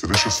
delicious.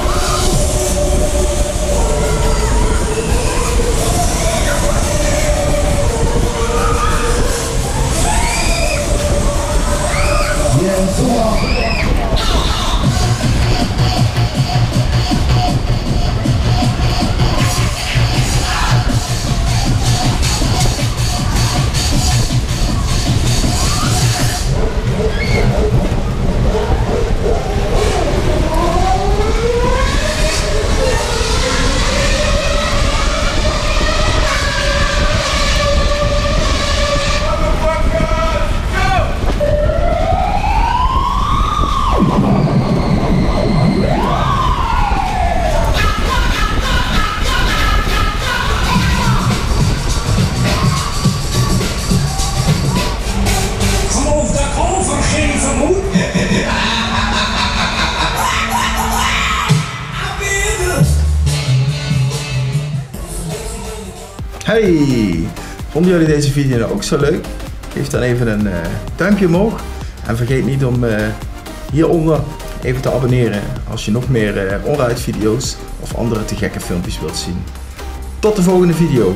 Hey! Vonden jullie deze video nou ook zo leuk? Geef dan even een duimpje omhoog. En vergeet niet om hieronder even te abonneren als je nog meer ONRIDE video's of andere te gekke filmpjes wilt zien. Tot de volgende video!